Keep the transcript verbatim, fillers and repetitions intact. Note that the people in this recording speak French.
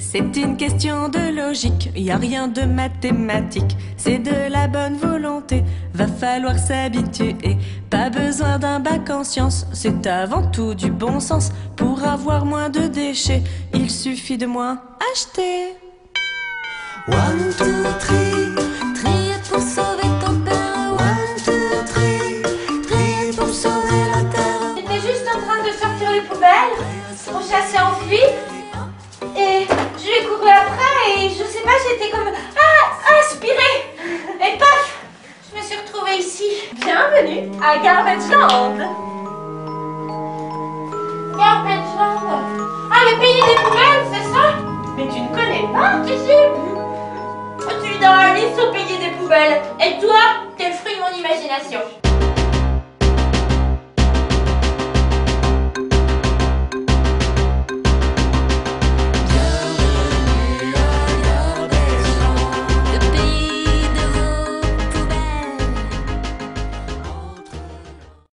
C'est une question de logique, y a rien de mathématique, c'est de la bonne volonté, va falloir s'habituer. Pas besoin d'un bac en sciences, c'est avant tout du bon sens. Pour avoir moins de déchets, il suffit de moins acheter. One, two, three, trier pour sauver ton père. One, two, three, trier pour sauver la terre. J'étais juste en train de sortir les poubelles pour chasser en fuite. Et je l'ai couru après et je sais pas, j'étais comme ah, inspirée. Et paf, je me suis retrouvée ici. Bienvenue à Garbage Land. Garbage Land. Ah, le pays des poubelles, c'est ça? Mais tu ne connais pas? Si, si. Je suis dans la liste au pays des poubelles. Et toi, t'es le fruit de mon imagination.